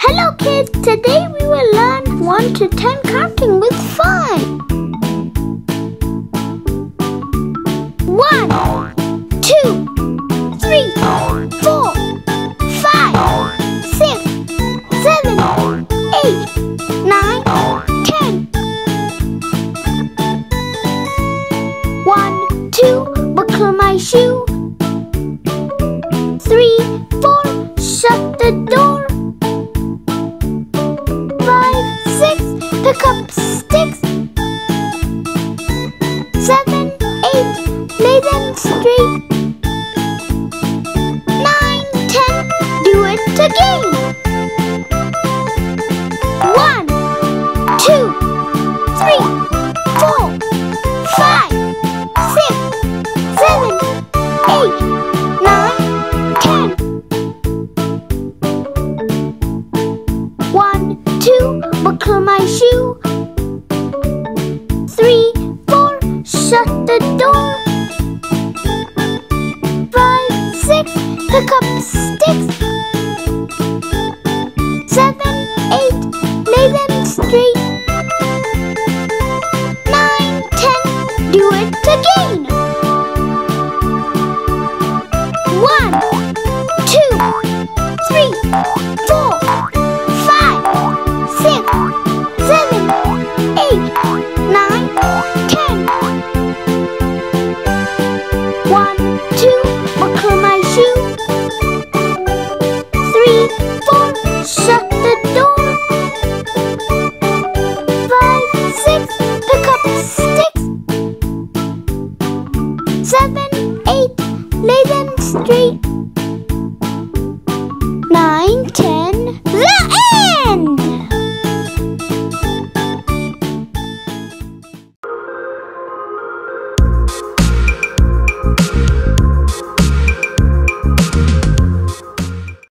Hello kids, today we will learn 1 to 10 counting with fun. 1, 2, 3, 4, 5, 6, 7, 8, 9, 10. 1, 2, buckle my shoe. 3, 4, shut the door. 5, 6, pick up sticks. 7, 8, lay them straight. 9, 10, do it again. 1, 2, 3, 4, 5, 6, 7, 8, 9, 10. 1, 2, buckle my shoe. 3, 4, shut the door. 5, 6, pick up sticks. 7, 8, lay them straight. 9, 10, do it again. 1, 2, 3, 4, 5, 6, 7, 8, 9, 10. 1, 2, buckle my shoe. 3, 4, shut the door. 5, 6, pick up sticks. 7, 8, lay them straight.